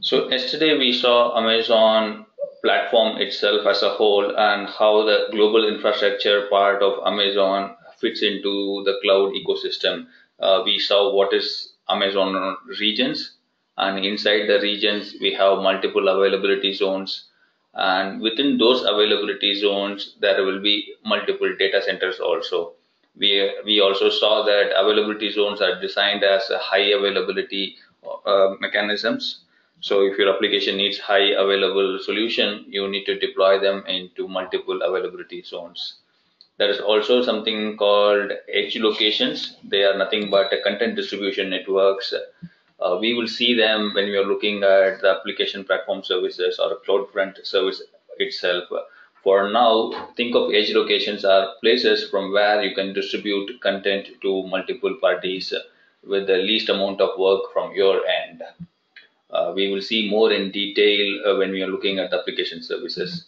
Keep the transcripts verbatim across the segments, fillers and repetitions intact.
So yesterday we saw Amazon platform itself as a whole and how the global infrastructure part of Amazon fits into the cloud ecosystem. Uh, we saw what is Amazon regions, and inside the regions we have multiple availability zones, and within those availability zones there will be multiple data centers also. We, we also saw that availability zones are designed as a high availability uh, mechanisms. So if your application needs high available solution, you need to deploy them into multiple availability zones. There is also something called edge locations. They are nothing but a content distribution networks. Uh, we will see them when we are looking at the application platform services or CloudFront service itself. For now, think of edge locations are places from where you can distribute content to multiple parties with the least amount of work from your end. Uh, we will see more in detail uh, when we are looking at application services.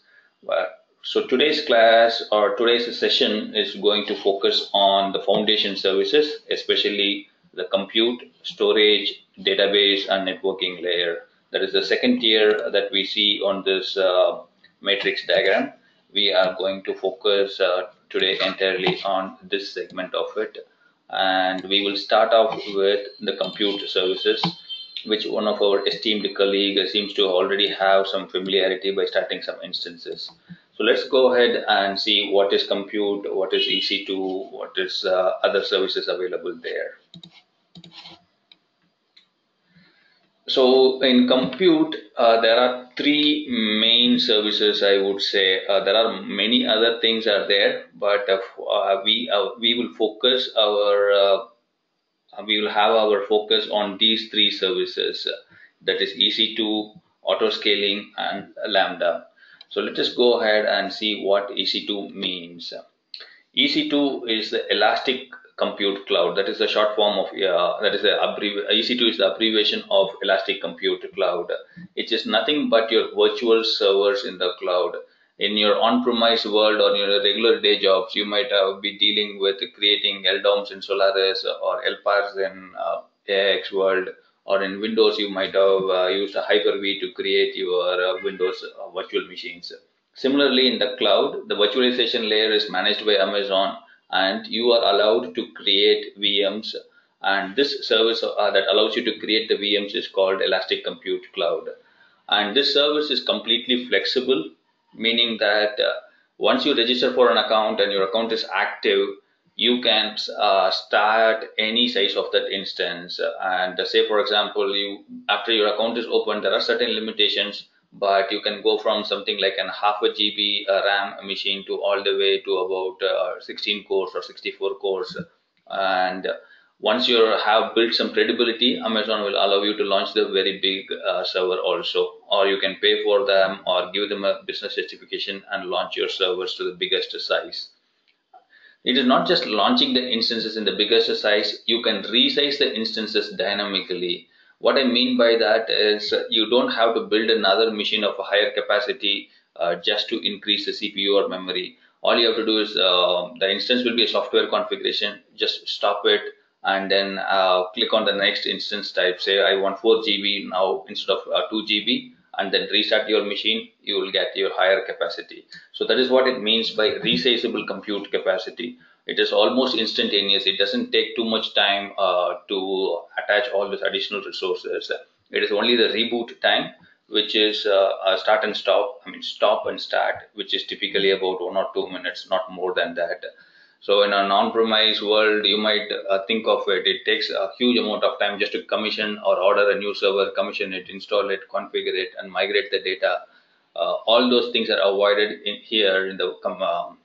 Uh, so today's class or today's session is going to focus on the foundation services, especially the compute, storage, database, and networking layer. That is the second tier that we see on this uh, matrix diagram. We are going to focus uh, today entirely on this segment of it. And we will start off with the compute services, which one of our esteemed colleagues seems to already have some familiarity by starting some instances. So let's go ahead and see what is compute, what is E C two, what is uh, other services available there. So in compute, uh, there are three main services, I would say. Uh, there are many other things are there, but uh, we, uh, we will focus our uh, we will have our focus on these three services, that is E C two, Auto Scaling, and Lambda. So let us go ahead and see what E C two means. E C two is the Elastic Compute Cloud. That is the short form of uh, that is the E C two is the abbreviation of Elastic Compute Cloud. It is nothing but your virtual servers in the cloud. In your on-premise world or your regular day jobs, you might uh, be dealing with creating L D O Ms in Solaris or L P A Rs in uh, A I X world, or in Windows you might have uh, used a Hyper-V to create your uh, Windows uh, virtual machines. Similarly, in the cloud, the virtualization layer is managed by Amazon, and you are allowed to create V Ms. And this service uh, that allows you to create the V Ms is called Elastic Compute Cloud. And this service is completely flexible, meaning that uh, once you register for an account and your account is active, you can uh, start any size of that instance. And uh, say, for example, you after your account is open, there are certain limitations, but you can go from something like an half a G B uh, RAM machine to all the way to about uh, sixteen cores or sixty-four cores. And once you have built some credibility, Amazon will allow you to launch the very big uh, server also, or you can pay for them or give them a business certification and launch your servers to the biggest size. It is not just launching the instances in the biggest size, you can resize the instances dynamically. What I mean by that is you don't have to build another machine of a higher capacity uh, just to increase the C P U or memory. All you have to do is uh, the instance will be a software configuration, just stop it, and then uh, click on the next instance type. Say I want four G B now instead of uh, two G B, and then restart your machine, you will get your higher capacity. So that is what it means by resizable compute capacity. It is almost instantaneous. It doesn't take too much time uh, to attach all these additional resources. It is only the reboot time, which is uh, a start and stop, I mean stop and start, which is typically about one or two minutes, not more than that. So in an on-premise world, you might uh, think of it, it takes a huge amount of time just to commission or order a new server, commission it, install it, configure it, and migrate the data. Uh, all those things are avoided in here in the um,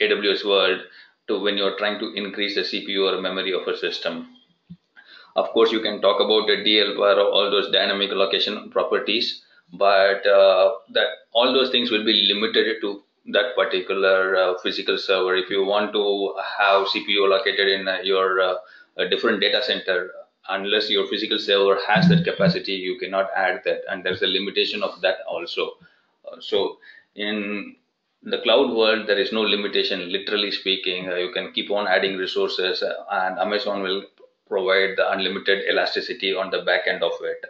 A W S world to when you're trying to increase the C P U or memory of a system. Of course, you can talk about the D L P A R or all those dynamic location properties, but uh, that all those things will be limited to that particular uh, physical server. If you want to have C P U located in uh, your uh, different data center, unless your physical server has that capacity, you cannot add that, and there's a limitation of that also. Uh, so in the cloud world, there is no limitation, literally speaking. Uh, you can keep on adding resources, uh, and Amazon will provide the unlimited elasticity on the back end of it.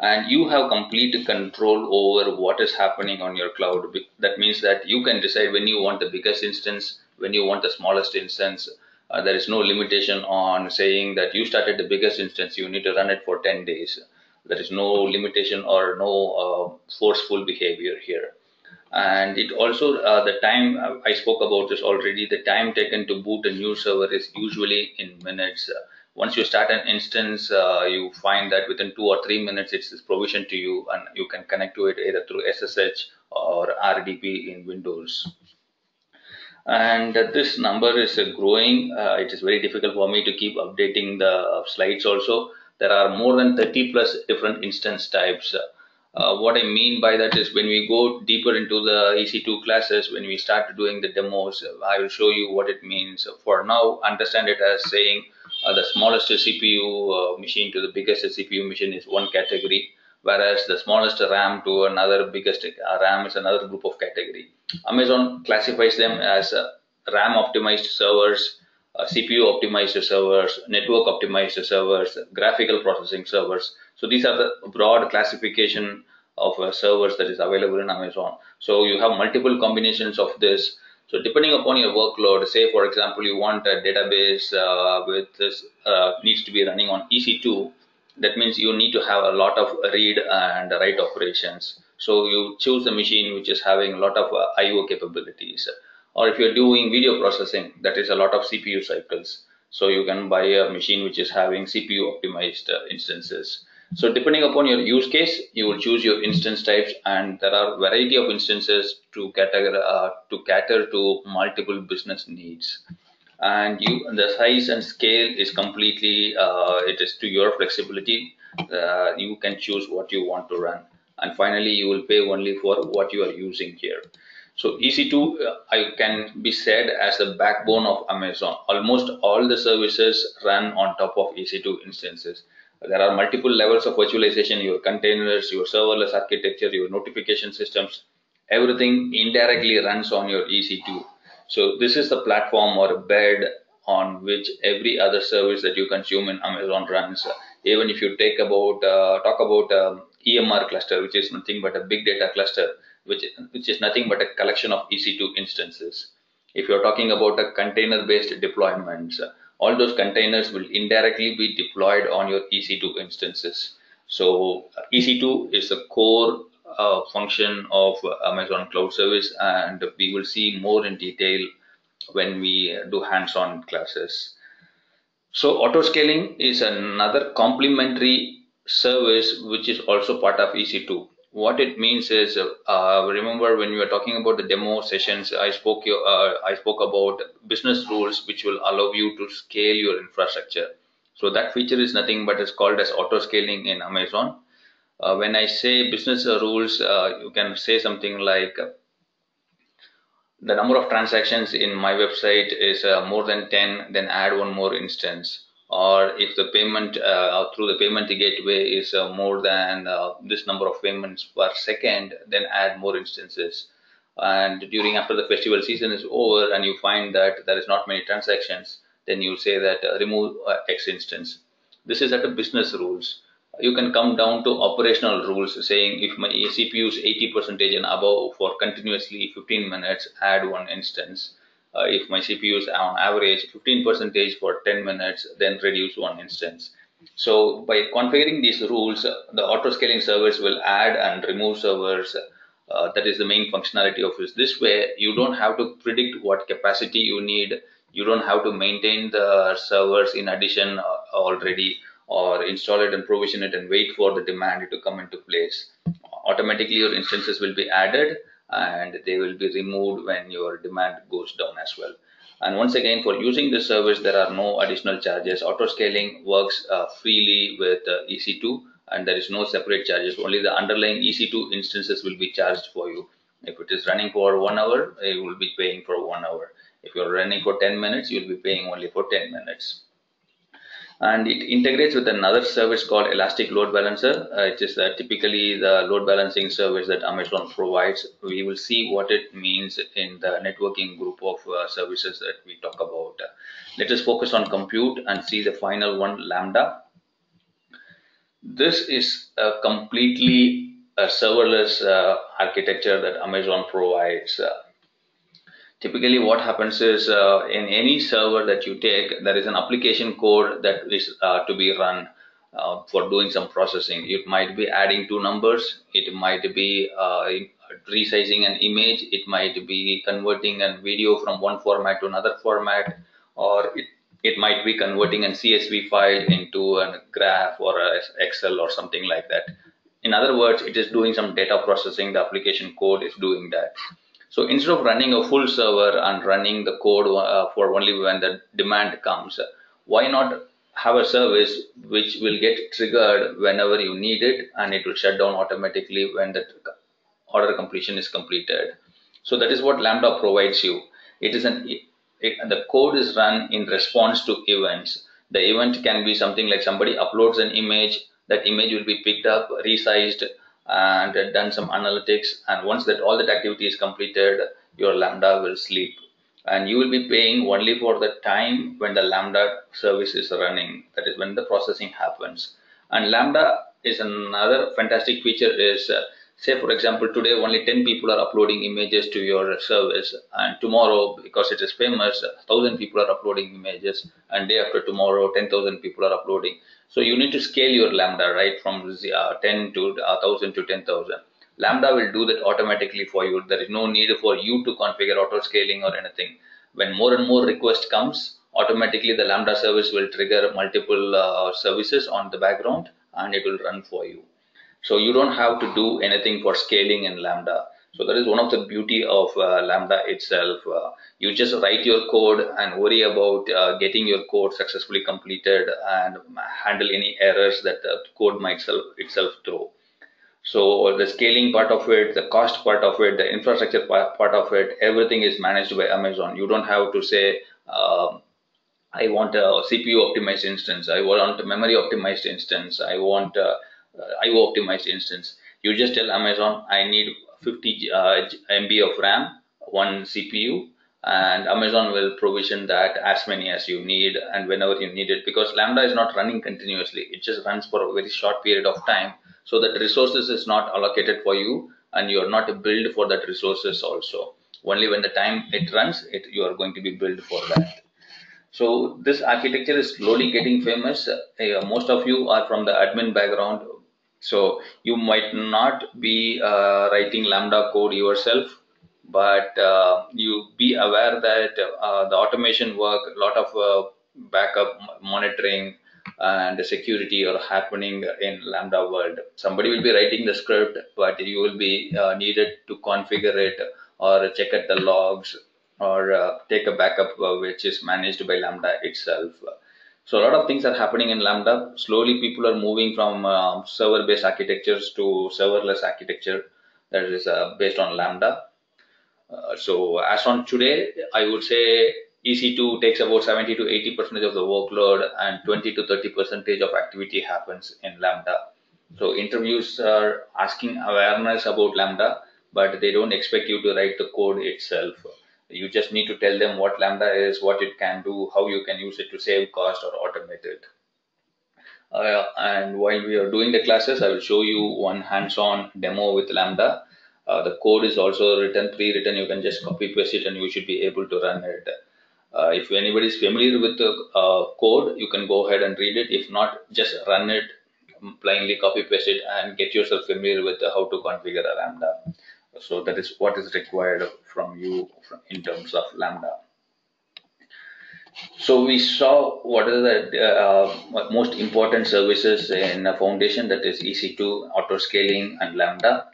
and you have complete control over what is happening on your cloud. That means that you can decide when you want the biggest instance, when you want the smallest instance. Uh, there is no limitation on saying that you started the biggest instance, you need to run it for ten days. There is no limitation or no uh, forceful behavior here. And it also, uh, the time, uh, I spoke about this already, the time taken to boot a new server is usually in minutes. Uh, once you start an instance, uh, you find that within two or three minutes, it's provisioned to you and you can connect to it either through S S H or R D P in Windows. And this number is growing. Uh, it is very difficult for me to keep updating the slides also. There are more than thirty plus different instance types. Uh, what I mean by that is when we go deeper into the E C two classes, when we start doing the demos, I will show you what it means. For now, understand it as saying uh, the smallest C P U uh, machine to the biggest C P U machine is one category, whereas the smallest RAM to another biggest RAM is another group of category. Amazon classifies them as uh, RAM-optimized servers, uh, C P U-optimized servers, network-optimized servers, graphical processing servers. So these are the broad classification of uh, servers that is available in Amazon. So you have multiple combinations of this. So depending upon your workload, say for example, you want a database uh, with this uh, needs to be running on E C two. That means you need to have a lot of read and write operations. So you choose a machine which is having a lot of uh, I O capabilities. Or if you're doing video processing, that is a lot of C P U cycles. So you can buy a machine which is having C P U optimized uh, instances. So depending upon your use case, you will choose your instance types, and there are variety of instances to cater, uh, to, cater to multiple business needs. And you, the size and scale is completely, uh, it is to your flexibility. Uh, you can choose what you want to run. And finally, you will pay only for what you are using here. So E C two uh, I can be said as the backbone of Amazon. Almost all the services run on top of E C two instances. There are multiple levels of virtualization, your containers, your serverless architecture, your notification systems, everything indirectly runs on your E C two. So this is the platform or bed on which every other service that you consume in Amazon runs. Even if you take about uh, talk about um, E M R cluster, which is nothing but a big data cluster, which which is nothing but a collection of E C two instances. If you're talking about a container-based deployments, all those containers will indirectly be deployed on your E C two instances. So E C two is the core Uh, function of Amazon Cloud Service, and we will see more in detail when we do hands-on classes. So auto scaling is another complementary service which is also part of E C two. What it means is, uh, remember when we were talking about the demo sessions, I spoke your, uh, I spoke about business rules which will allow you to scale your infrastructure. So that feature is nothing but it's called as auto scaling in Amazon. Uh, when I say business rules, uh, you can say something like uh, the number of transactions in my website is uh, more than ten, then add one more instance. Or if the payment uh, through the payment gateway is uh, more than uh, this number of payments per second, then add more instances. And during after the festival season is over and you find that there is not many transactions, then you say that uh, remove uh, X instance. This is at a business rules. You can come down to operational rules saying if my C P U is eighty percent and above for continuously fifteen minutes, add one instance. Uh, if my C P U is on average fifteen percent for ten minutes, then reduce one instance. So by configuring these rules, the auto scaling servers will add and remove servers. Uh, that is the main functionality of this. This way, you don't have to predict what capacity you need. You don't have to maintain the servers in addition uh, already. Or install it and provision it and wait for the demand to come into place. Automatically your instances will be added and they will be removed when your demand goes down as well. And once again, for using this service, there are no additional charges. Auto scaling works uh, freely with uh, E C two, and there is no separate charges. Only the underlying E C two instances will be charged for you. If it is running for one hour, you will be paying for one hour. If you're running for ten minutes, you'll be paying only for ten minutes. And it integrates with another service called Elastic Load Balancer. Uh, it is uh, typically the load balancing service that Amazon provides. We will see what it means in the networking group of uh, services that we talk about. Uh, let us focus on compute and see the final one, Lambda. This is a completely a serverless uh, architecture that Amazon provides. Uh, typically what happens is uh, in any server that you take, there is an application code that is uh, to be run uh, for doing some processing. It might be adding two numbers, it might be uh, resizing an image, it might be converting a video from one format to another format, or it It might be converting a C S V file into a graph or a Excel or something like that. In other words, it is doing some data processing. The application code is doing that. So instead of running a full server and running the code uh, for only when the demand comes, why not have a service which will get triggered whenever you need it, and it will shut down automatically when the order completion is completed. So that is what Lambda provides you. It is an It, the code is run in response to events. The event can be something like somebody uploads an image, that image will be picked up, resized, and done some analytics. And once that all that activity is completed, your Lambda will sleep. And you will be paying only for the time when the Lambda service is running. That is when the processing happens. And Lambda is another fantastic feature is, uh, say for example, today only ten people are uploading images to your service, and tomorrow, because it is famous, one thousand people are uploading images, and day after tomorrow, ten thousand people are uploading. So you need to scale your Lambda, right, from ten to one thousand to ten thousand. Lambda will do that automatically for you. There is no need for you to configure auto scaling or anything. When more and more request comes, automatically the Lambda service will trigger multiple uh, services on the background, and it will run for you. So you don't have to do anything for scaling in Lambda. So that is one of the beauty of uh, Lambda itself. Uh, you just write your code and worry about uh, getting your code successfully completed and handle any errors that the code might self, itself throw. So the scaling part of it, the cost part of it, the infrastructure part of it, everything is managed by Amazon. You don't have to say, uh, I want a C P U optimized instance, I want a memory optimized instance, I want a Uh, I O optimized instance. You just tell Amazon, I need fifty uh, M B of RAM, one C P U, and Amazon will provision that as many as you need and whenever you need it, because Lambda is not running continuously. It just runs for a very short period of time, so that resources is not allocated for you, and you are not billed for that resources also. Only when the time it runs, it you are going to be billed for that. So this architecture is slowly getting famous. Uh, most of you are from the admin background, so you might not be uh, writing Lambda code yourself, but uh, you be aware that uh, the automation work, a lot of uh, backup monitoring and security are happening in Lambda world. Somebody will be writing the script, but you will be uh, needed to configure it or check at the logs or uh, take a backup uh, which is managed by Lambda itself. So a lot of things are happening in Lambda. Slowly people are moving from uh, server-based architectures to serverless architecture that is uh, based on Lambda. Uh, so as on today, I would say E C two takes about seventy to eighty percent of the workload, and twenty to thirty percent of activity happens in Lambda. So interviews are asking awareness about Lambda, but they don't expect you to write the code itself. You just need to tell them what Lambda is, what it can do, how you can use it to save cost or automate it. Uh, and while we are doing the classes, I will show you one hands-on demo with Lambda. Uh, the code is also written, pre-written. You can just copy paste it and you should be able to run it. Uh, if anybody is familiar with the uh, code, you can go ahead and read it. If not, just run it, blindly copy paste it, and get yourself familiar with how to configure a Lambda. So that is what is required from you in terms of Lambda. So we saw what are the uh, most important services in a foundation, that is E C two, auto scaling, and Lambda.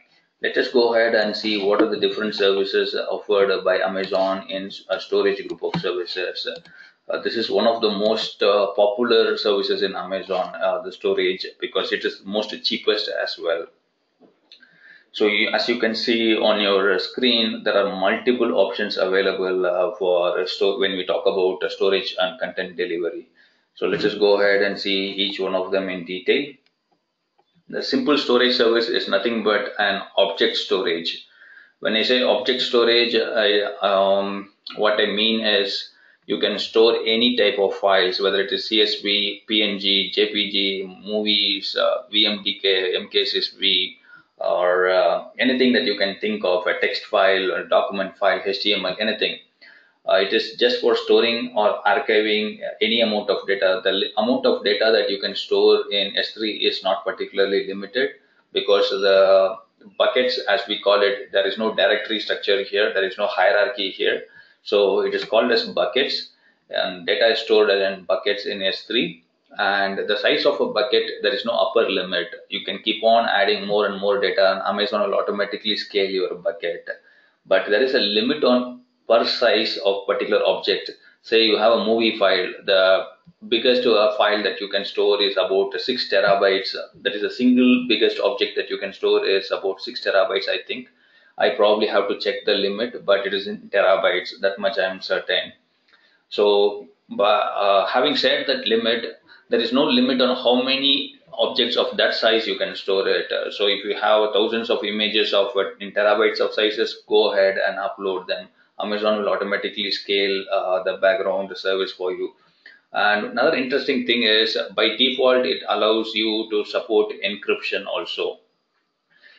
Let us go ahead and see what are the different services offered by Amazon in a storage group of services. Uh, this is one of the most uh, popular services in Amazon, uh, the storage, because it is most cheapest as well. So you, as you can see on your screen, there are multiple options available uh, for store when we talk about uh, storage and content delivery. So let's just go ahead and see each one of them in detail. The simple storage service is nothing but an object storage. When I say object storage, I, um, what I mean is You can store any type of files, whether it is C S V, P N G, J P G, movies, uh, V M D K, M K S V, or uh, anything that you can think of, a text file or document file, H T M L, anything. Uh, it is just for storing or archiving any amount of data. The amount of data that you can store in S three is not particularly limited because the buckets, as we call it, there is no directory structure here, there is no hierarchy here. So it is called as buckets, and data is stored in buckets in S three. And the size of a bucket, there is no upper limit. You can keep on adding more and more data, and Amazon will automatically scale your bucket. But there is a limit on per size of particular object. Say you have a movie file, the biggest file that you can store is about six terabytes. That is the single biggest object that you can store is about six terabytes, I think. I probably have to check the limit, but it is in terabytes, that much I am certain. So but, uh, having said that limit, there is no limit on how many objects of that size you can store it. So if you have thousands of images of in terabytes of sizes, go ahead and upload them. Amazon will automatically scale uh, the background service for you. And another interesting thing is, by default, it allows you to support encryption also.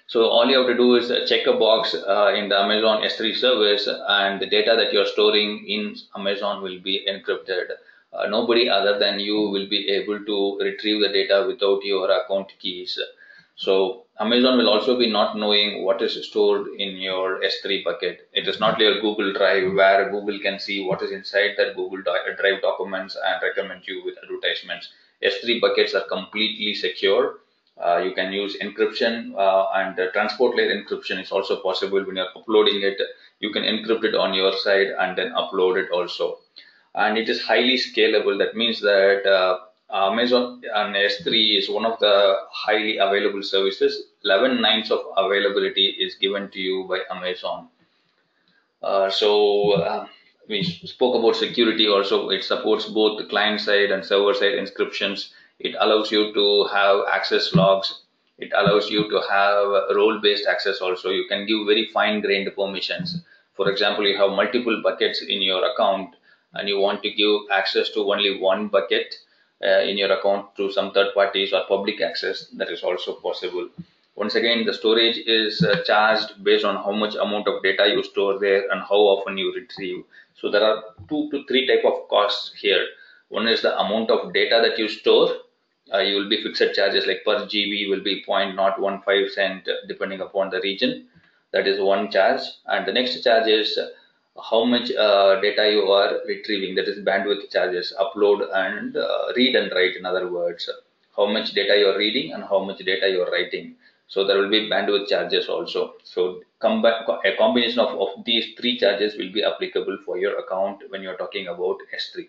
So all you have to do is check a box uh, in the Amazon S three service, and the data that you're storing in Amazon will be encrypted. Uh, nobody other than you will be able to retrieve the data without your account keys. So Amazon will also be not knowing what is stored in your S three bucket. It is not your Google Drive where Google can see what is inside that Google Drive documents and recommend you with advertisements. S three buckets are completely secure. Uh, you can use encryption uh, and uh, transport layer encryption is also possible when you're uploading it. You can encrypt it on your side and then upload it also. And it is highly scalable. That means that uh, Amazon and S three is one of the highly available services. eleven nines of availability is given to you by Amazon. Uh, so uh, we spoke about security also. It supports both client-side and server-side encryptions. It allows you to have access logs. It allows you to have role-based access also. You can give very fine-grained permissions. For example, you have multiple buckets in your account, and you want to give access to only one bucket uh, in your account to some third parties or public access, that is also possible. Once again, the storage is uh, charged based on how much amount of data you store there and how often you retrieve. So there are two to three type of costs here. One is the amount of data that you store. Uh, you will be fixed charges like per G B will be zero point zero one five cent depending upon the region. That is one charge. And the next charge is how much uh, data you are retrieving, that is bandwidth charges, upload and uh, read and write, in other words, how much data you are reading and how much data you are writing. So there will be bandwidth charges also. So com a combination of, of these three charges will be applicable for your account when you are talking about S three.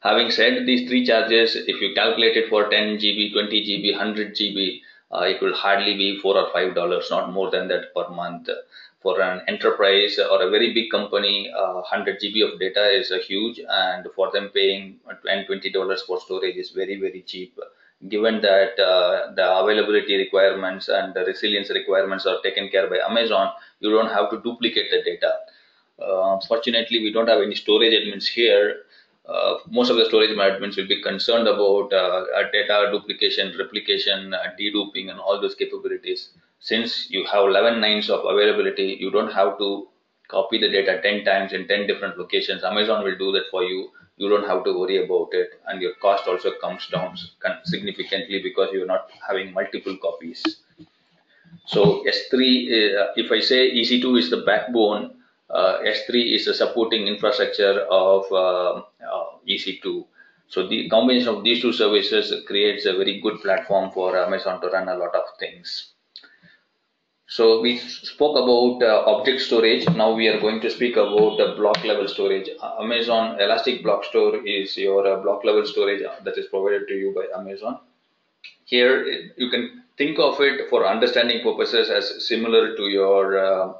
Having said these three charges, if you calculate it for ten G B, twenty G B, one hundred G B, uh, it will hardly be four or five dollars, not more than that per month. For an enterprise or a very big company, uh, one hundred G B of data is uh, huge, and for them paying ten, twenty dollars for storage is very, very cheap. Given that uh, the availability requirements and the resilience requirements are taken care of by Amazon, you don't have to duplicate the data. Uh, fortunately, we don't have any storage admins here. Uh, most of the storage admins will be concerned about uh, data duplication, replication, uh, deduping, and all those capabilities. Since you have eleven nines of availability, you don't have to copy the data ten times in ten different locations. Amazon will do that for you. You don't have to worry about it. And your cost also comes down significantly because you're not having multiple copies. So S three, uh, if I say E C two is the backbone, uh, S three is the supporting infrastructure of uh, uh, E C two. So the combination of these two services creates a very good platform for Amazon to run a lot of things. So we spoke about uh, object storage. Now we are going to speak about the block level storage. Amazon Elastic Block Store is your uh, block level storage that is provided to you by Amazon. Here you can think of it for understanding purposes as similar to your uh,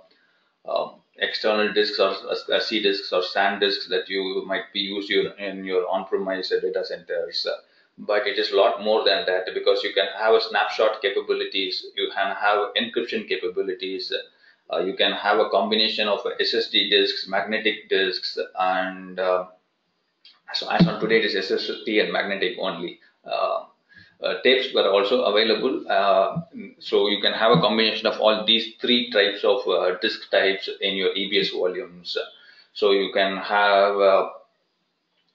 uh, external disks or uh, C disks or SAN disks that you might be used in your on-premise data centers. But it is a lot more than that, because you can have a snapshot capabilities, you can have encryption capabilities, uh, you can have a combination of S S D disks, magnetic disks, and uh, So as on today, it is S S D and magnetic only. Uh, uh, tapes were also available. Uh, so you can have a combination of all these three types of uh, disk types in your E B S volumes. So you can have uh,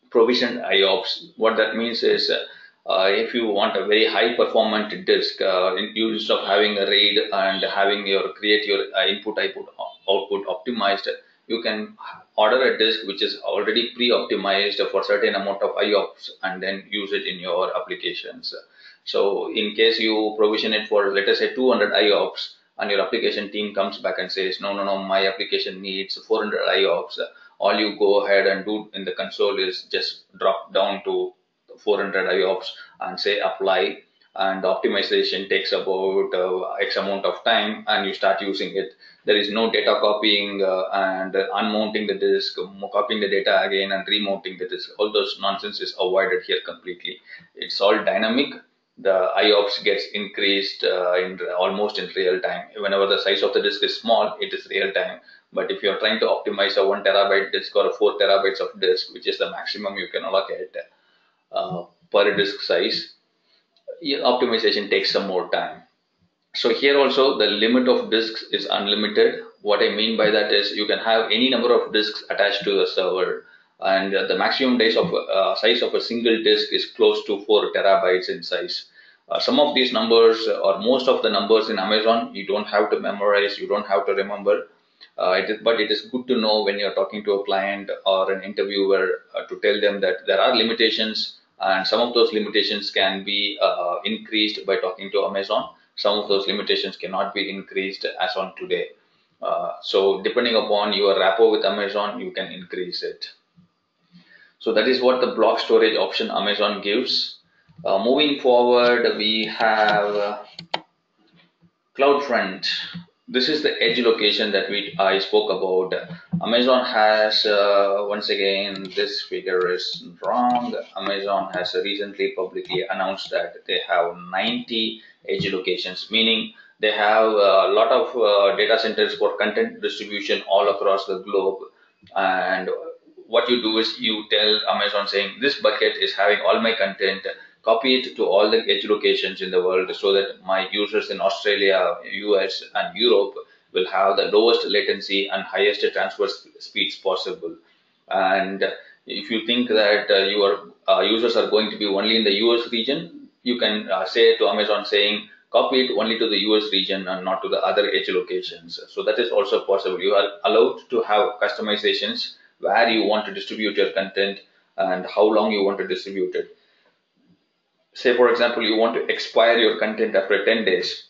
provisioned I O P S. What that means is, uh, if you want a very high performant disk, uh, instead of having a RAID and having your create your input output output optimized, you can order a disk which is already pre-optimized for certain amount of I O P S and then use it in your applications. So in case you provision it for, let us say, two hundred I O P S, and your application team comes back and says, no, no, no, my application needs four hundred I O P S. All you go ahead and do in the console is just drop down to four hundred I O P S and say apply, and optimization takes about uh, X amount of time, and you start using it. There is no data copying uh, and unmounting the disk, copying the data again and remounting the disk. All those nonsense is avoided here completely. It's all dynamic. The I O P S gets increased uh, in almost in real time. Whenever the size of the disk is small, it is real time. But if you're trying to optimize a one terabyte disk or a four terabytes of disk, which is the maximum you can allocate uh, per disk size, optimization takes some more time. So here also the limit of disks is unlimited. What I mean by that is you can have any number of disks attached to the server, and the maximum days of uh, size of a single disk is close to four terabytes in size. Uh, some of these numbers, or most of the numbers in Amazon, you don't have to memorize, you don't have to remember. Uh, it is, but it is good to know when you're talking to a client or an interviewer uh, to tell them that there are limitations, and some of those limitations can be uh, increased by talking to Amazon. Some of those limitations cannot be increased as on today. Uh, so depending upon your rapport with Amazon, you can increase it. So that is what the block storage option Amazon gives. Uh, moving forward, we have uh, CloudFront. This is the edge location that we I spoke about. Amazon has, uh, once again, this figure is wrong. Amazon has recently publicly announced that they have ninety edge locations, meaning they have a lot of uh, data centers for content distribution all across the globe. And what you do is you tell Amazon saying, this bucket is having all my content, copy it to all the edge locations in the world so that my users in Australia, U S and Europe will have the lowest latency and highest transfer speeds possible. And if you think that uh, your uh, users are going to be only in the U S region, you can uh, say to Amazon saying, copy it only to the U S region and not to the other edge locations. So that is also possible. You are allowed to have customizations where you want to distribute your content and how long you want to distribute it. Say, for example, you want to expire your content after ten days.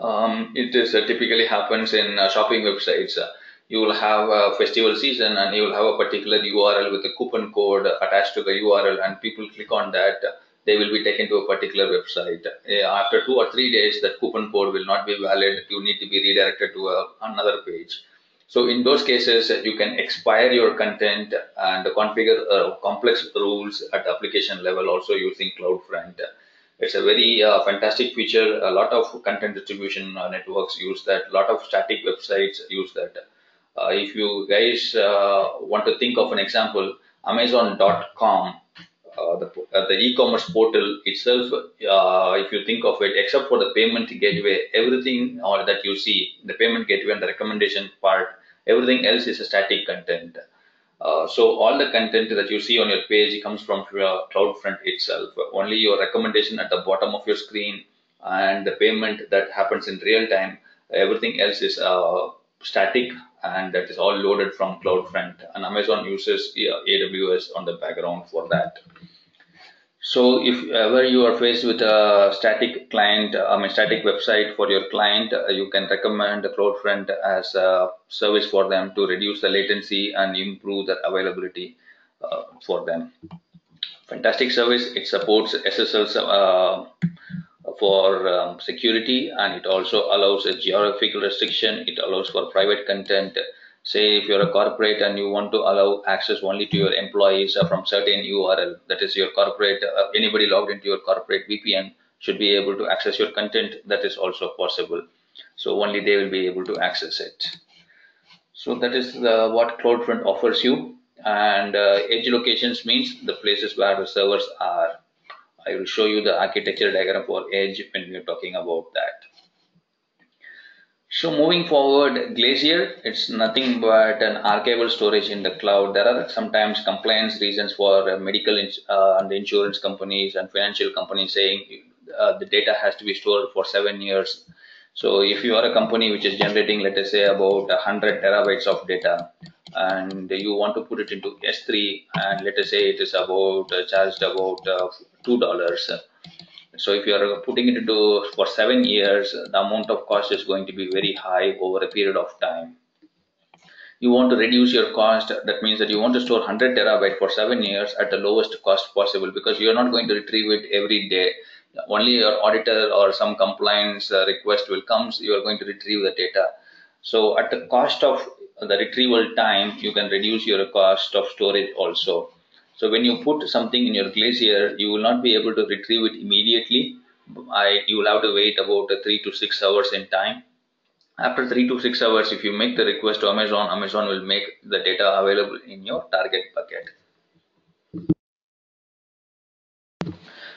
Um, it is uh, typically happens in uh, shopping websites. Uh, you will have a festival season and you will have a particular U R L with a coupon code attached to the U R L, and people click on that. They will be taken to a particular website. Uh, after two or three days, that coupon code will not be valid. You need to be redirected to uh, another page. So in those cases, you can expire your content and configure uh, complex rules at application level also using CloudFront. It's a very uh, fantastic feature. A lot of content distribution networks use that. A lot of static websites use that. Uh, if you guys uh, want to think of an example, Amazon dot com, uh, the, uh, the e-commerce portal itself, uh, if you think of it, except for the payment gateway, everything or that you see, the payment gateway and the recommendation part, everything else is a static content. Uh, so all the content that you see on your page comes from your CloudFront itself. Only your recommendation at the bottom of your screen and the payment that happens in real time, everything else is uh, static, and that is all loaded from CloudFront. And Amazon uses A W S on the background for that. So if ever you are faced with a static client, I mean static website for your client, you can recommend CloudFront as a service for them to reduce the latency and improve the availability uh, for them. Fantastic service. It supports S S L uh, for um, security, and it also allows a geographic restriction. It allows for private content. Say if you're a corporate and you want to allow access only to your employees from certain U R L, that is your corporate, uh, anybody logged into your corporate V P N should be able to access your content. That is also possible. So only they will be able to access it. So that is the, what CloudFront offers you. And uh, edge locations means the places where the servers are. I will show you the architecture diagram for edge when we are talking about that. So moving forward, Glacier, it's nothing but an archival storage in the cloud. There are sometimes compliance reasons for medical uh, and insurance companies and financial companies saying uh, the data has to be stored for seven years. So if you are a company which is generating, let us say, about one hundred terabytes of data, and you want to put it into S three, and let us say it is about uh, charged about uh, two dollars. So if you are putting it into for seven years, the amount of cost is going to be very high over a period of time. You want to reduce your cost. That means that you want to store one hundred terabyte for seven years at the lowest cost possible, because you are not going to retrieve it every day. Only your auditor or some compliance request will come. So you are going to retrieve the data. So at the cost of the retrieval time, you can reduce your cost of storage also. So when you put something in your Glacier, you will not be able to retrieve it immediately. I, you will have to wait about three to six hours in time. After three to six hours, if you make the request to Amazon, Amazon will make the data available in your target bucket.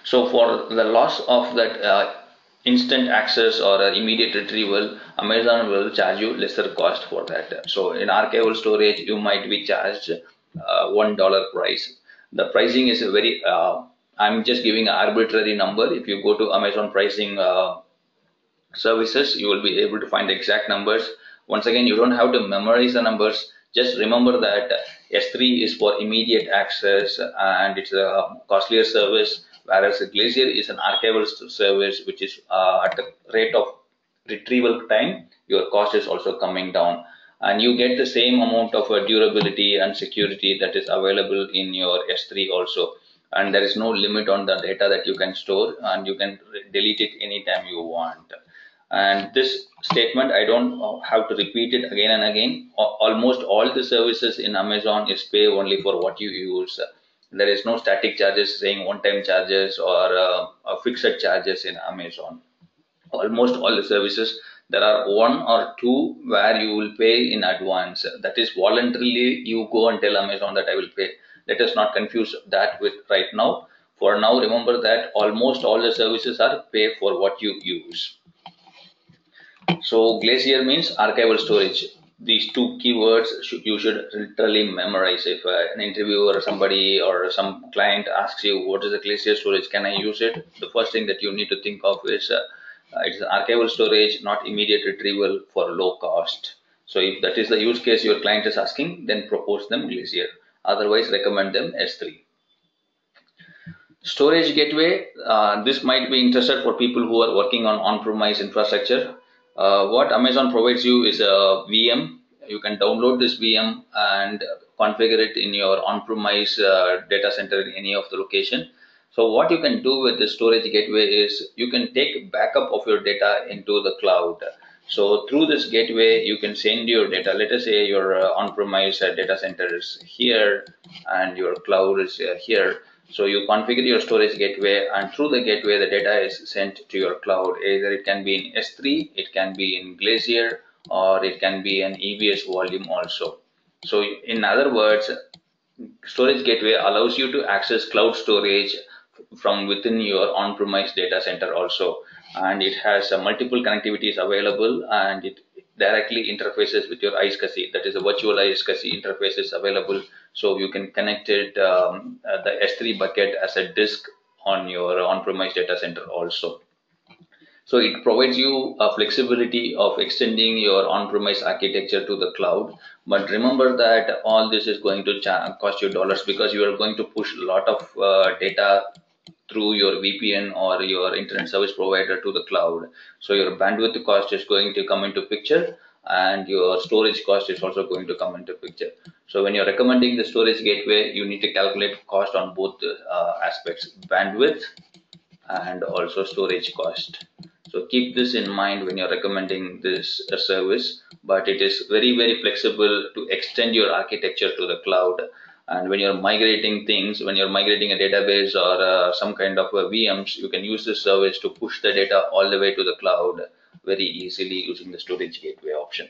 So for the loss of that uh, instant access or uh, immediate retrieval, Amazon will charge you lesser cost for that. So in archival storage, you might be charged uh, one dollar price. The pricing is a very, uh, I'm just giving an arbitrary number. If you go to Amazon pricing uh, services, you will be able to find the exact numbers. Once again, you don't have to memorize the numbers. Just remember that S three is for immediate access and it's a costlier service, whereas Glacier is an archival service, which is uh, at the rate of retrieval time, your cost is also coming down. And you get the same amount of uh, durability and security that is available in your S three also. And there is no limit on the data that you can store, and you can delete it anytime you want. And this statement, I don't have to repeat it again and again. Almost all the services in Amazon is pay only for what you use. There is no static charges, saying one-time charges or uh, fixed charges in Amazon. Almost all the services, there are one or two where you will pay in advance. That is voluntarily, you go and tell Amazon that I will pay. Let us not confuse that with right now. For now, remember that almost all the services are pay for what you use. So Glacier means archival storage. These two keywords should, you should literally memorize. If uh, an interviewer or somebody or some client asks you, what is the Glacier storage? Can I use it? The first thing that you need to think of is uh, it's an archival storage, not immediate retrieval for low cost. So if that is the use case your client is asking, then propose them Glacier. Otherwise, recommend them S three. Storage Gateway, uh, this might be interested for people who are working on on-premise infrastructure. Uh, what Amazon provides you is a V M. You can download this V M and configure it in your on-premise uh, data center in any of the location. So what you can do with the storage gateway is you can take backup of your data into the cloud. So through this gateway, you can send your data. Let us say your uh, on-premise uh, data center is here and your cloud is uh, here. So you configure your storage gateway, and through the gateway, the data is sent to your cloud. Either it can be in S three, it can be in Glacier, or it can be an E B S volume also. So in other words, storage gateway allows you to access cloud storage from within your on-premise data center also. And it has uh, multiple connectivities available, and it directly interfaces with your I S C S I, that is a virtual I S C S I interface is available. So you can connect it, um, uh, the S three bucket as a disk on your on-premise data center also. So it provides you a flexibility of extending your on-premise architecture to the cloud. But remember that all this is going to cost you dollars, because you are going to push a lot of uh, data through your V P N or your internet service provider to the cloud. So your bandwidth cost is going to come into picture, and your storage cost is also going to come into picture. So when you're recommending the storage gateway, you need to calculate cost on both uh, aspects, bandwidth and also storage cost. So keep this in mind when you're recommending this uh, service, but it is very, very flexible to extend your architecture to the cloud. And when you're migrating things, when you're migrating a database or uh, some kind of uh, V Ms, you can use this service to push the data all the way to the cloud very easily using the storage gateway option.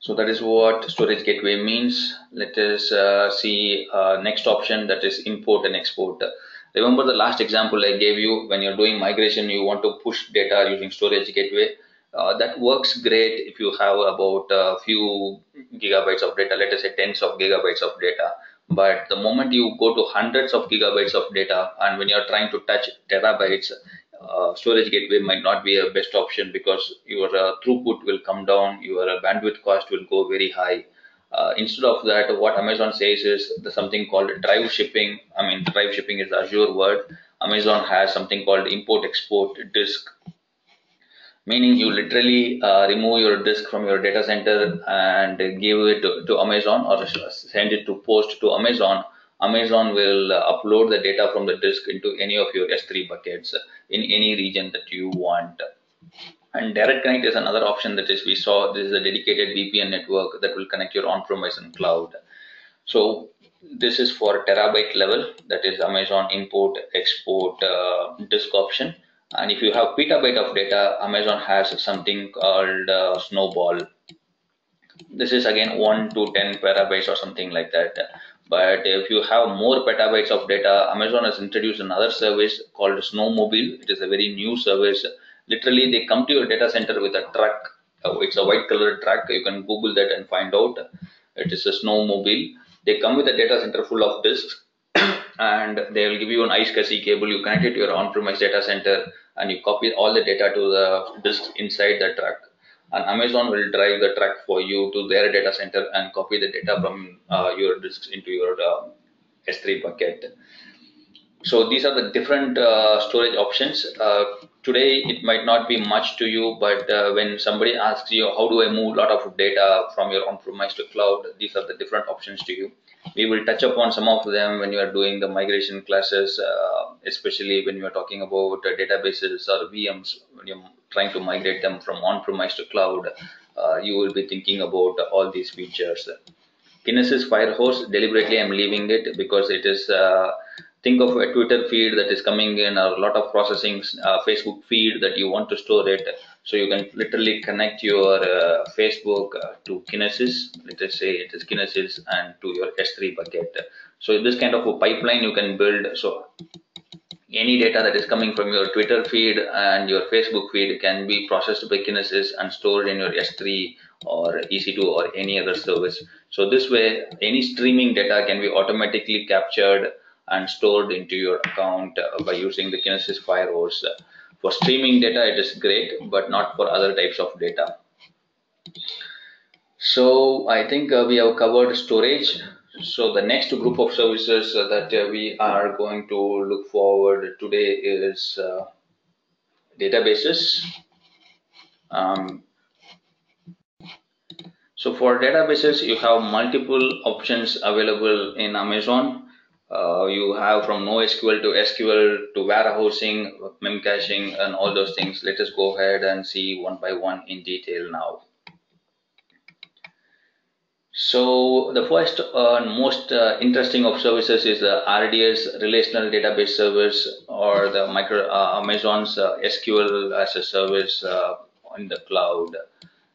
So that is what storage gateway means. Let us uh, see uh, next option, that is import and export. Remember the last example I gave you, when you're doing migration, you want to push data using storage gateway. Uh, that works great if you have about a few gigabytes of data, let us say tens of gigabytes of data. But the moment you go to hundreds of gigabytes of data, and when you're trying to touch terabytes, uh, storage gateway might not be a best option, because your uh, throughput will come down, your uh, bandwidth cost will go very high. Uh, instead of that, what Amazon says is something called drive shipping. I mean, drive shipping is the Azure word. Amazon has something called import-export disk, meaning you literally uh, remove your disk from your data center and give it to, to Amazon, or send it to post to Amazon. Amazon will upload the data from the disk into any of your S three buckets in any region that you want. And Direct Connect is another option that is we saw. This is a dedicated V P N network that will connect your on-premise and cloud. So this is for terabyte level, that is Amazon import export uh, disk option. And if you have petabyte of data, Amazon has something called uh, Snowball. This is again one to ten petabytes or something like that. But if you have more petabytes of data, Amazon has introduced another service called Snowmobile. It is a very new service. Literally, they come to your data center with a truck. It's a white colored truck. You can Google that and find out. It is a Snowmobile. They come with a data center full of disks, and they will give you an I S C S I cable. You connect it to your on-premise data center, and you copy all the data to the disk inside the truck. And Amazon will drive the truck for you to their data center and copy the data from uh, your disks into your uh, S three bucket. So these are the different uh, storage options. Uh, today, it might not be much to you, but uh, when somebody asks you, how do I move a lot of data from your on-premise to cloud, these are the different options to you. We will touch upon some of them when you are doing the migration classes, uh, especially when you are talking about uh, databases or V Ms, when you're trying to migrate them from on-premise to cloud, uh, you will be thinking about uh, all these features. Kinesis Firehose, deliberately I'm leaving it because it is, uh, think of a Twitter feed that is coming in, a lot of processing, uh, Facebook feed that you want to store it. So you can literally connect your uh, Facebook uh, to Kinesis, let us say it is Kinesis, and to your S three bucket. So this kind of a pipeline you can build. So any data that is coming from your Twitter feed and your Facebook feed can be processed by Kinesis and stored in your S three or E C two or any other service. So this way, any streaming data can be automatically captured and stored into your account by using the Kinesis Firehose. For streaming data, it is great, but not for other types of data. So I think uh, we have covered storage. So the next group of services uh, that uh, we are going to look forward today is uh, databases. Um, so for databases, you have multiple options available in Amazon. Uh, you have from NoSQL to S Q L to warehousing, memcaching, and all those things. Let us go ahead and see one by one in detail now. So the first and uh, most uh, interesting of services is the R D S relational database service, or the micro uh, Amazon's uh, S Q L as a service uh, on the cloud.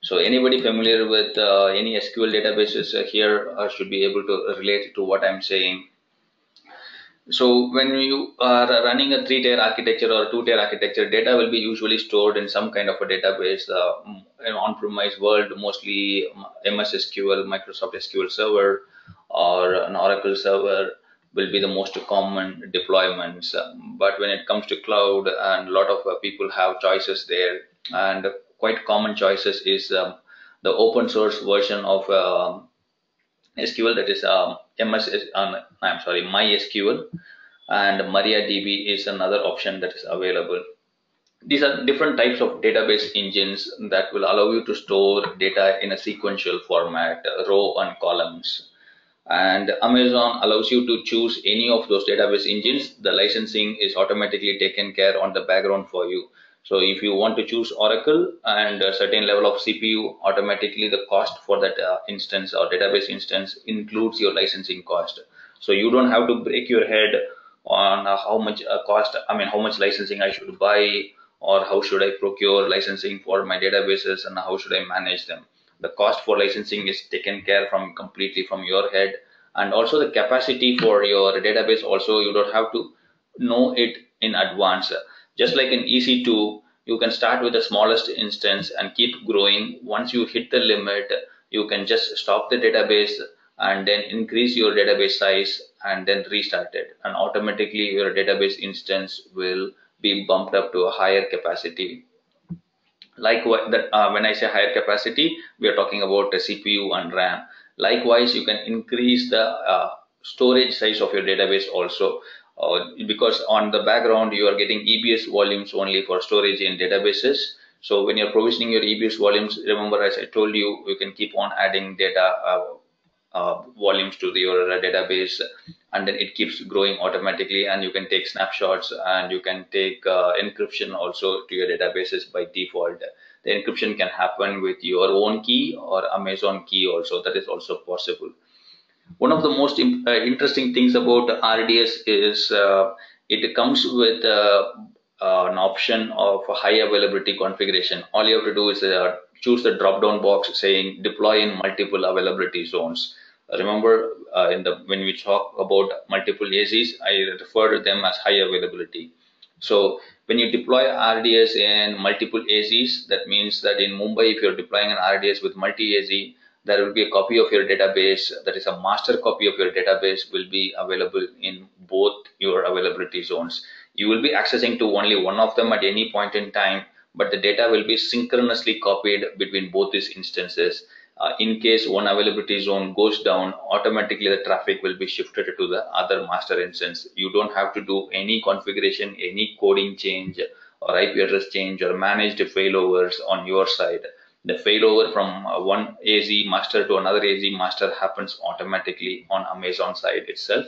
So anybody familiar with uh, any S Q L databases uh, here uh, should be able to relate to what I'm saying. So when you are running a three-tier architecture or two-tier architecture, data will be usually stored in some kind of a database. Uh, in on-premise world, mostly M S S Q L, Microsoft S Q L Server, or an Oracle Server will be the most common deployments. But when it comes to cloud, and a lot of people have choices there, and quite common choices is um, the open source version of uh, S Q L, that is um, M S, um, I'm sorry, MySQL, and MariaDB is another option that is available. These are different types of database engines that will allow you to store data in a sequential format, row and columns. And Amazon allows you to choose any of those database engines. The licensing is automatically taken care on the background for you. So if you want to choose Oracle and a certain level of C P U, automatically the cost for that uh, instance or database instance includes your licensing cost. So you don't have to break your head on uh, how much uh, cost, I mean, how much licensing I should buy, or how should I procure licensing for my databases, and how should I manage them. The cost for licensing is taken care from completely from your head, and also the capacity for your database also you don't have to know it in advance. Just like in E C two, you can start with the smallest instance and keep growing. Once you hit the limit, you can just stop the database and then increase your database size and then restart it, and automatically your database instance will be bumped up to a higher capacity. Likewise, that, uh, when I say higher capacity, we are talking about the C P U and RAM. Likewise, you can increase the uh, storage size of your database also, uh, because on the background you are getting E B S volumes only for storage in databases. So when you're provisioning your E B S volumes, remember as I told you, you can keep on adding data uh, uh, volumes to the, your database, and then it keeps growing automatically, and you can take snapshots and you can take uh, encryption also to your databases by default. The encryption can happen with your own key or Amazon key also, that is also possible. One of the most in, uh, interesting things about R D S is uh, it comes with uh, uh, an option of a high availability configuration. All you have to do is uh, choose the drop down box saying deploy in multiple availability zones. Remember uh, in the when we talk about multiple A Zs, I refer to them as high availability. So when you deploy R D S in multiple A Zs, that means that in Mumbai, if you're deploying an R D S with multi-A Z, there will be a copy of your database, that is a master copy of your database, will be available in both your availability zones. You will be accessing to only one of them at any point in time, but the data will be synchronously copied between both these instances. Uh, in case one availability zone goes down, automatically the traffic will be shifted to the other master instance. You don't have to do any configuration, any coding change or I P address change or managed failovers on your side. The failover from one A Z master to another A Z master happens automatically on Amazon side itself.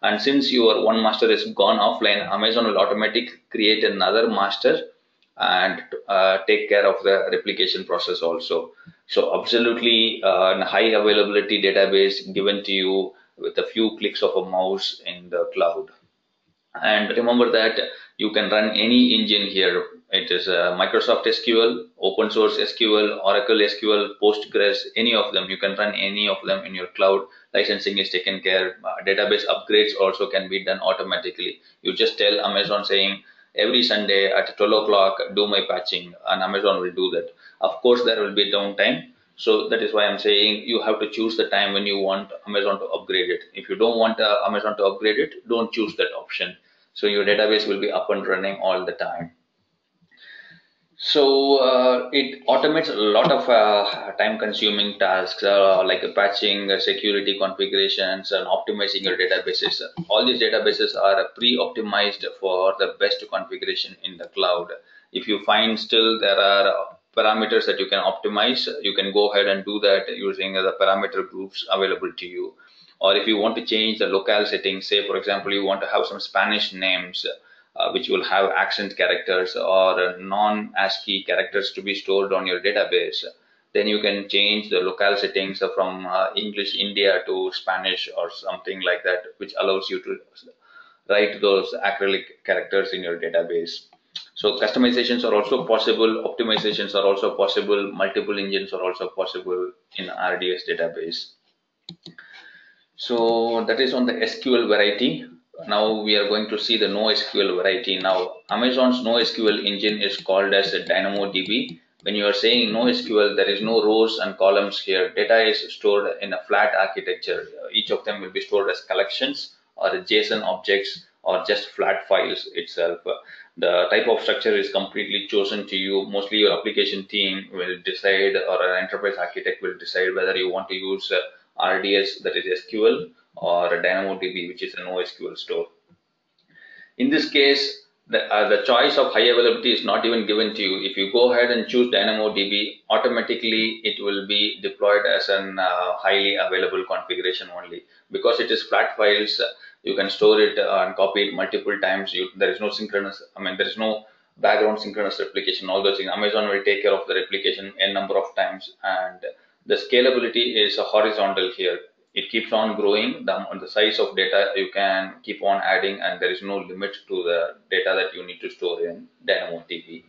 And since your one master is gone offline, Amazon will automatically create another master and uh, take care of the replication process also. So absolutely uh, a high availability database given to you with a few clicks of a mouse in the cloud. And remember that you can run any engine here. It is uh, Microsoft S Q L, open source S Q L, Oracle S Q L, Postgres, any of them. You can run any of them in your cloud. Licensing is taken care. Uh, database upgrades also can be done automatically. You just tell Amazon saying, every Sunday at twelve o'clock, do my patching, and Amazon will do that. Of course, there will be downtime. So that is why I'm saying you have to choose the time when you want Amazon to upgrade it. If you don't want uh, Amazon to upgrade it, don't choose that option. So your database will be up and running all the time. So uh, it automates a lot of uh, time-consuming tasks uh, like patching, security configurations, and optimizing your databases. All these databases are pre-optimized for the best configuration in the cloud. If you find still there are parameters that you can optimize, you can go ahead and do that using the parameter groups available to you. Or if you want to change the locale settings, say for example you want to have some Spanish names, Uh, which will have accent characters or non-ASCII characters to be stored on your database, then you can change the locale settings from uh, English India to Spanish or something like that, which allows you to write those acrylic characters in your database. So customizations are also possible, optimizations are also possible, multiple engines are also possible in R D S database. So that is on the S Q L variety. Now we are going to see the NoSQL variety. Now Amazon's NoSQL engine is called as a DynamoDB. When you are saying NoSQL, there is no rows and columns here. Data is stored in a flat architecture. Each of them will be stored as collections or JSON objects or just flat files itself. The type of structure is completely chosen to you. Mostly your application team will decide, or an enterprise architect will decide whether you want to use R D S, that is S Q L, or a DynamoDB, which is a NoSQL store. In this case, the, uh, the choice of high availability is not even given to you. If you go ahead and choose DynamoDB, automatically it will be deployed as an uh, highly available configuration only. Because it is flat files, you can store it uh, and copy it multiple times. You, there is no synchronous, I mean, there is no background synchronous replication, all those things. Amazon will take care of the replication n number of times, and the scalability is a horizontal here. It keeps on growing. The, on the size of data you can keep on adding, and there is no limit to the data that you need to store in DynamoDB.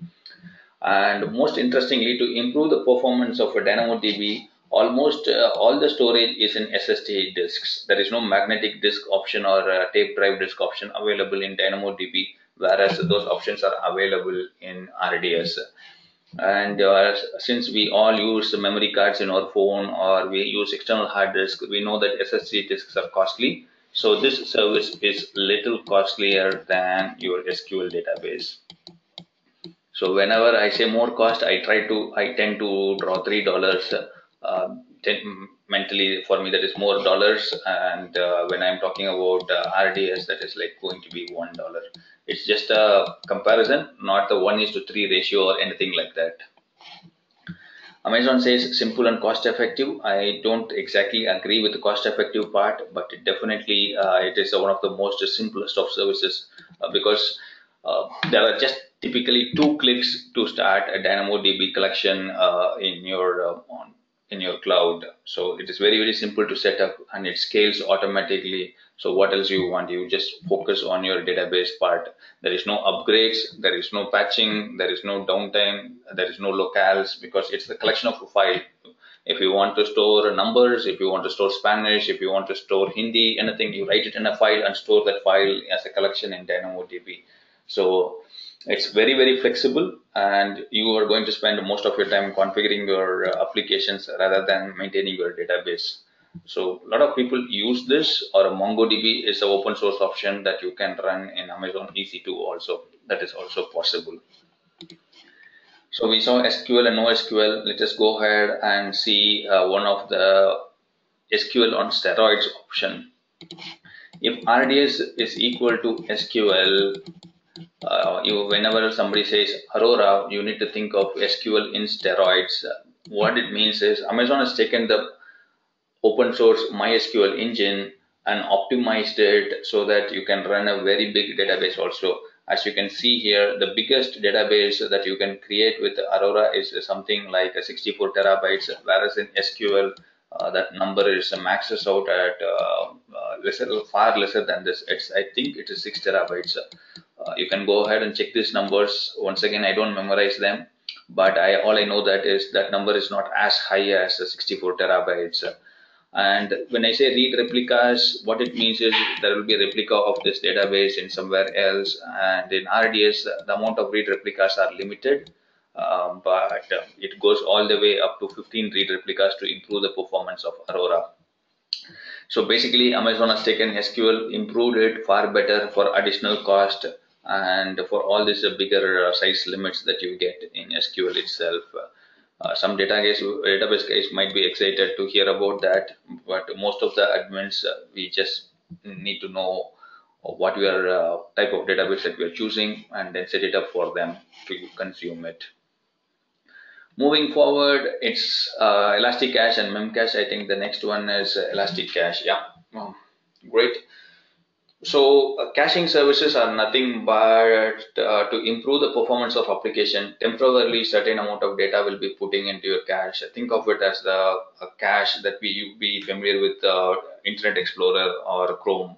And most interestingly, to improve the performance of a DynamoDB, almost uh, all the storage is in S S D disks. There is no magnetic disk option or uh, tape drive disk option available in DynamoDB, whereas those options are available in R D S. And uh, since we all use memory cards in our phone or we use external hard disk, we know that S S D disks are costly. So this service is little costlier than your S Q L database. So whenever I say more cost, I try to, I tend to draw three dollars. Uh, mentally, for me, that is more dollars, and uh, when I'm talking about uh, R D S, that is like going to be one dollar. It's just a comparison, not the one is to three ratio or anything like that. Amazon says simple and cost-effective. I don't exactly agree with the cost-effective part, but it definitely uh, it is one of the most simplest of services uh, because uh, there are just typically two clicks to start a DynamoDB collection uh, in your uh, on. in your cloud. So it is very, very simple to set up and it scales automatically. So what else you want? You just focus on your database part. There is no upgrades, there is no patching, there is no downtime, there is no locales, because it's the collection of a file. If you want to store numbers, if you want to store Spanish, if you want to store Hindi, anything, you write it in a file and store that file as a collection in DynamoDB. So it's very, very flexible, and you are going to spend most of your time configuring your applications rather than maintaining your database. So a lot of people use this, or a MongoDB is an open source option that you can run in Amazon E C two also. That is also possible. So we saw S Q L and NoSQL. Let us go ahead and see uh, one of the S Q L on steroids option. If R D S is equal to S Q L, Uh, you, whenever somebody says Aurora, you need to think of S Q L in steroids. What it means is Amazon has taken the open source MySQL engine and optimized it so that you can run a very big database also. As you can see here, the biggest database that you can create with Aurora is something like sixty-four terabytes, whereas in S Q L, Uh, that number is uh, maxes out at uh, uh, lesser, far lesser than this. It's, I think it is six terabytes. Uh, you can go ahead and check these numbers. Once again, I don't memorize them, but I all I know that is that number is not as high as uh, sixty-four terabytes. And when I say read replicas, what it means is there will be a replica of this database in somewhere else. And in R D S, the amount of read replicas are limited. Um, but uh, it goes all the way up to fifteen read replicas to improve the performance of Aurora. So basically, Amazon has taken S Q L, improved it far better for additional cost and for all these uh, bigger uh, size limits that you get in S Q L itself. Uh, some database, database guys might be excited to hear about that, but most of the admins, uh, we just need to know what your uh, type of database that we are choosing and then set it up for them to consume it. Moving forward, it's uh, ElastiCache and Memcache. I think the next one is uh, ElastiCache. Yeah, oh, great. So uh, caching services are nothing but uh, to improve the performance of application. Temporarily, certain amount of data will be putting into your cache. Think of it as the uh, cache that we be familiar with uh, Internet Explorer or Chrome.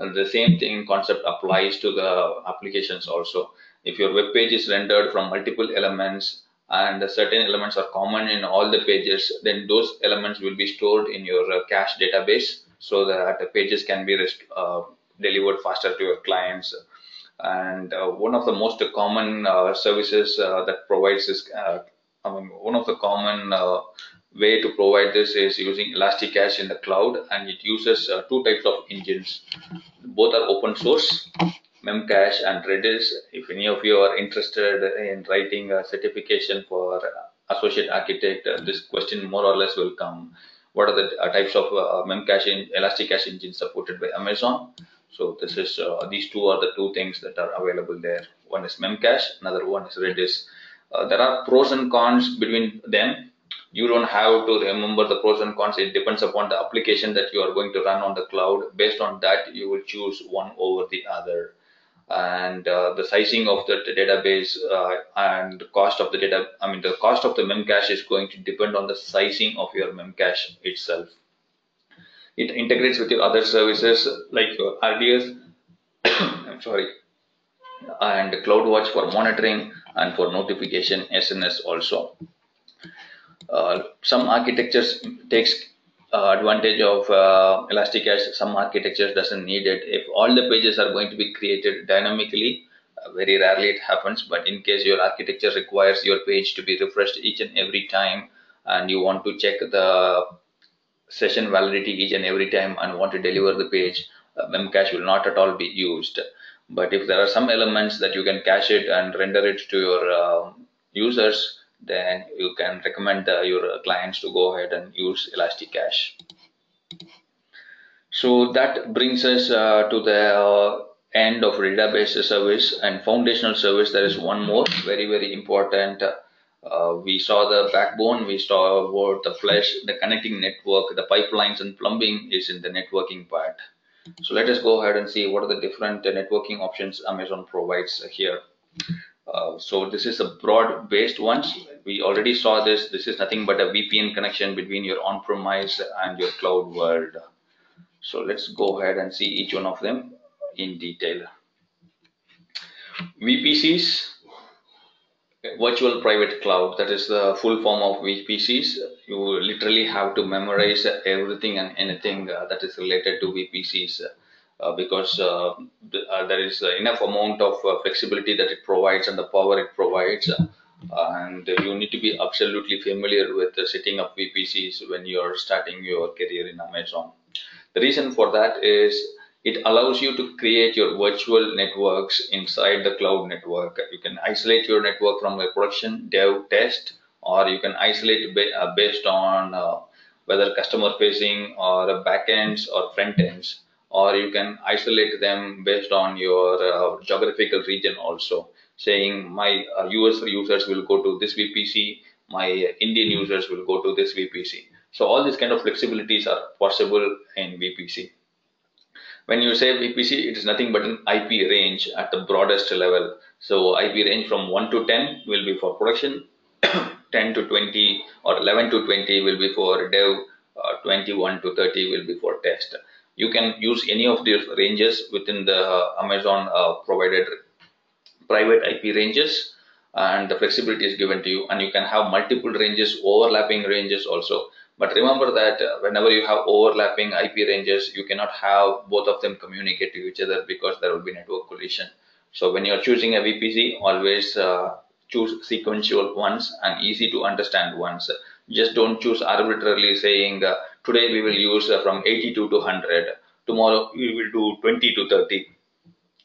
And the same thing concept applies to the applications also. If your web page is rendered from multiple elements and certain elements are common in all the pages, then those elements will be stored in your cache database so that the pages can be uh, delivered faster to your clients. And uh, one of the most common uh, services uh, that provides this, uh, I mean, one of the common uh, way to provide this is using ElastiCache in the cloud, and it uses uh, two types of engines. Both are open source, Memcache and Redis. If any of you are interested in writing a certification for associate architect, uh, this question more or less will come. What are the uh, types of uh, Memcache and ElastiCache engines supported by Amazon? So this is uh, these two are the two things that are available there. One is Memcache, another one is Redis. Uh, there are pros and cons between them. You don't have to remember the pros and cons. It depends upon the application that you are going to run on the cloud. Based on that, you will choose one over the other. And uh, the sizing of the database uh, and the cost of the data, I mean, the cost of the Memcache is going to depend on the sizing of your Memcache itself. It integrates with your other services like your R D S, I'm sorry, and CloudWatch for monitoring and for notification S N S also. Uh, some architectures takes uh, advantage of uh, ElastiCache, some architectures doesn't need it. If all the pages are going to be created dynamically, uh, very rarely it happens, but in case your architecture requires your page to be refreshed each and every time and you want to check the session validity each and every time and want to deliver the page, uh, Memcache will not at all be used. But if there are some elements that you can cache it and render it to your uh, users, then you can recommend the, your clients to go ahead and use ElastiCache. So that brings us uh, to the uh, end of database service and foundational service. There is one more very, very important. Uh, we saw the backbone, we saw about the flesh, the connecting network, the pipelines and plumbing is in the networking part. So let us go ahead and see what are the different networking options Amazon provides here. Uh, so this is a broad based ones. We already saw this. This is nothing but a V P N connection between your on-premise and your cloud world. So let's go ahead and see each one of them in detail. V P Cs, virtual private cloud, that is the full form of V P Cs. You literally have to memorize everything and anything uh, that is related to V P Cs. Uh, because uh, th uh, there is uh, enough amount of uh, flexibility that it provides and the power it provides, uh, and you need to be absolutely familiar with uh, setting up V P Cs when you're starting your career in Amazon. The reason for that is it allows you to create your virtual networks inside the cloud network. You can isolate your network from a production, dev, test, or you can isolate ba uh, based on uh, whether customer facing or back ends or front ends. Or you can isolate them based on your uh, geographical region also, saying my uh, U S users will go to this V P C, my Indian users will go to this V P C. So all these kind of flexibilities are possible in V P C. When you say V P C, it is nothing but an I P range at the broadest level. So I P range from one to ten will be for production, ten to twenty or eleven to twenty will be for dev, uh, twenty-one to thirty will be for test. You can use any of these ranges within the uh, Amazon uh, provided private I P ranges, and the flexibility is given to you, and you can have multiple ranges, overlapping ranges also. But remember that uh, whenever you have overlapping I P ranges, you cannot have both of them communicate to each other because there will be network collision. So when you're choosing a V P C, always uh, choose sequential ones and easy to understand ones. Just don't choose arbitrarily saying, uh, today we will use uh, from eighty-two to one hundred, tomorrow we will do twenty to thirty.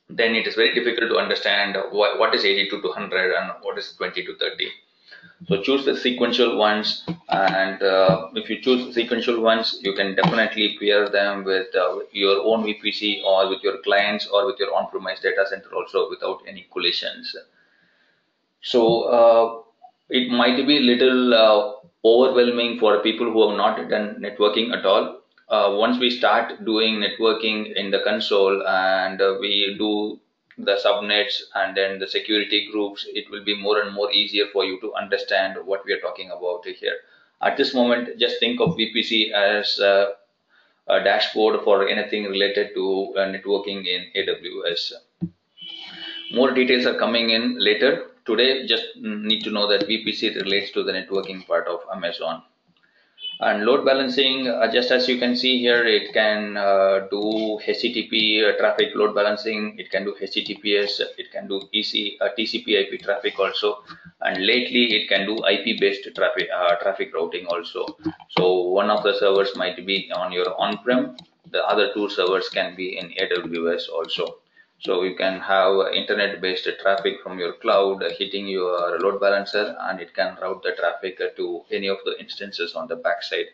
Then it is very difficult to understand wh what is eighty-two to one hundred and what is twenty to thirty. So choose the sequential ones, and uh, if you choose sequential ones, you can definitely pair them with uh, your own V P C or with your clients or with your on-premise data center also without any collisions. So uh, it might be little uh, overwhelming for people who have not done networking at all. Uh, once we start doing networking in the console and uh, we do the subnets and then the security groups, it will be more and more easier for you to understand what we are talking about here. At this moment, just think of V P C as uh, a dashboard for anything related to uh, networking in A W S. More details are coming in later. Today, just need to know that V P C relates to the networking part of Amazon. And load balancing, uh, just as you can see here, it can uh, do H T T P uh, traffic load balancing, it can do H T T P S, it can do E C, uh, T C P I P traffic also, and lately it can do I P-based traffic, uh, traffic routing also. So one of the servers might be on your on-prem, the other two servers can be in A W S also. So you can have internet-based traffic from your cloud hitting your load balancer, and it can route the traffic to any of the instances on the backside.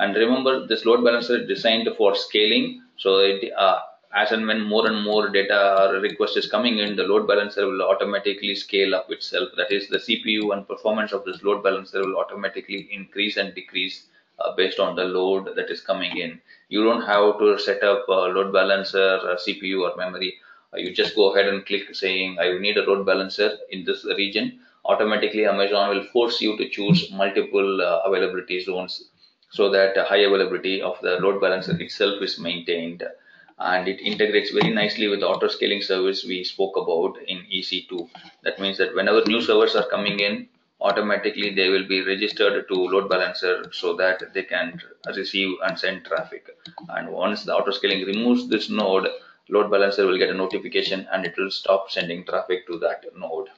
And remember, this load balancer is designed for scaling. So it, uh, as and when more and more data request is coming in, the load balancer will automatically scale up itself. That is, the C P U and performance of this load balancer will automatically increase and decrease Uh, based on the load that is coming in. You don't have to set up a load balancer, a C P U or memory. Uh, you just go ahead and click saying, I need a load balancer in this region. Automatically, Amazon will force you to choose multiple uh, availability zones so that uh, high availability of the load balancer itself is maintained. and it integrates very nicely with the auto scaling service we spoke about in E C two. That means that whenever new servers are coming in, automatically they will be registered to load balancer so that they can receive and send traffic. And once the auto scaling removes this node, load balancer will get a notification and it will stop sending traffic to that node.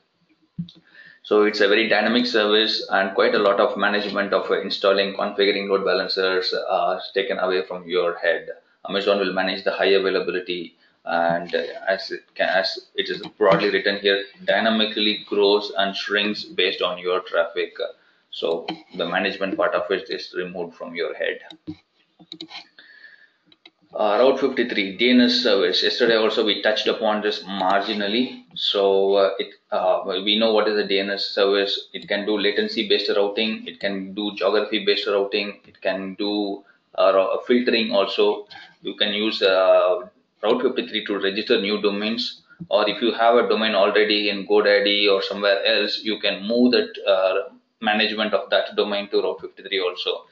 So it's a very dynamic service, and quite a lot of management of installing, configuring load balancers are taken away from your head. Amazon will manage the high availability, and as it, can, as it is broadly written here, dynamically grows and shrinks based on your traffic. So the management part of it is removed from your head. Uh, Route fifty-three D N S service. Yesterday also we touched upon this marginally. So uh, it, uh, we know what is a D N S service. It can do latency based routing, it can do geography based routing, it can do uh, filtering also. You can use uh, Route fifty-three to register new domains, or if you have a domain already in GoDaddy or somewhere else, you can move that uh, management of that domain to Route fifty-three also.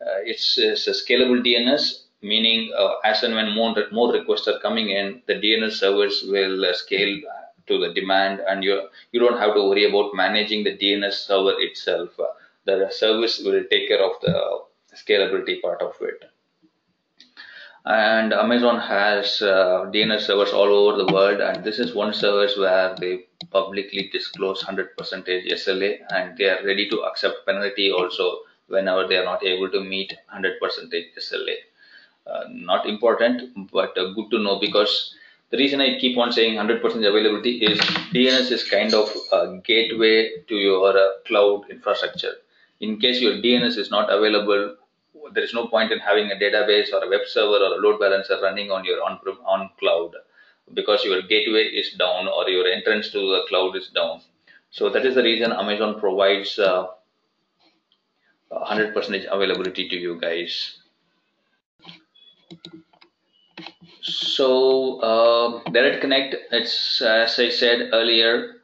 Uh, it's, it's a scalable D N S. Meaning, uh, as and when more, more requests are coming in, the D N S service will uh, scale to the demand, and you you don't have to worry about managing the D N S server itself. Uh, the service will take care of the scalability part of it. And Amazon has uh, D N S servers all over the world, and this is one service where they publicly disclose one hundred percent S L A, and they are ready to accept penalty also whenever they are not able to meet one hundred percent S L A. Uh, not important, but uh, good to know, because the reason I keep on saying one hundred percent availability is D N S is kind of a gateway to your uh, cloud infrastructure. In case your D N S is not available, there is no point in having a database or a web server or a load balancer running on your on-prem on cloud, because your gateway is down or your entrance to the cloud is down. So that is the reason Amazon provides uh, one hundred percent availability to you guys. So uh, Direct Connect, it's, as I said earlier,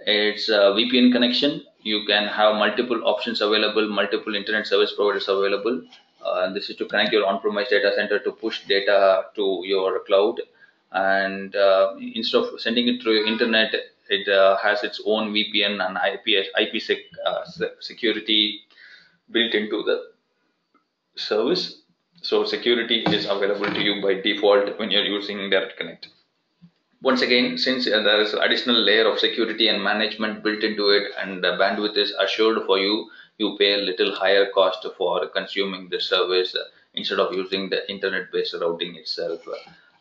it's a V P N connection. You can have multiple options available, multiple internet service providers available. Uh, and this is to connect your on-premise data center to push data to your cloud. And uh, instead of sending it through internet, it uh, has its own V P N and I P sec uh, security built into the service. So security is available to you by default when you're using Direct Connect. Once again, since there is additional layer of security and management built into it, and the bandwidth is assured for you, you pay a little higher cost for consuming the service instead of using the internet-based routing itself.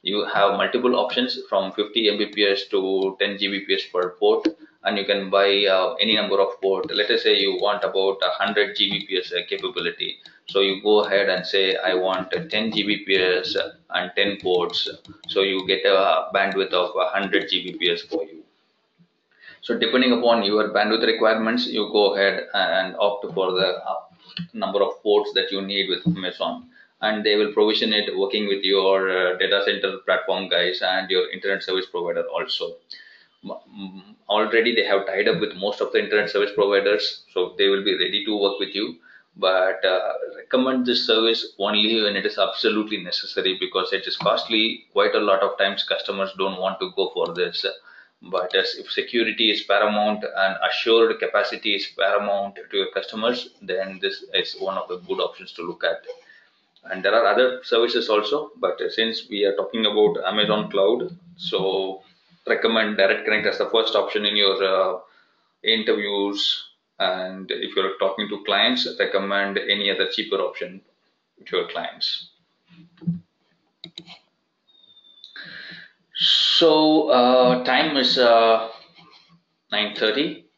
You have multiple options from fifty megabits per second to ten gigabits per second per port, and you can buy uh, any number of ports. Let us say you want about one hundred gigabits per second capability. So you go ahead and say, I want ten gigabits per second and ten ports. So you get a bandwidth of one hundred gigabits per second for you. So depending upon your bandwidth requirements, you go ahead and opt for the number of ports that you need with Amazon. And they will provision it working with your data center platform guys and your internet service provider also. Already they have tied up with most of the internet service providers, so they will be ready to work with you. But uh, recommend this service only when it is absolutely necessary, because it is costly. Quite a lot of times customers don't want to go for this. But as if security is paramount and assured capacity is paramount to your customers, then this is one of the good options to look at. And there are other services also, but since we are talking about Amazon Cloud, so recommend Direct Connect as the first option in your uh, interviews. And if you're talking to clients, recommend any other cheaper option to your clients. So uh, time is uh, nine thirty.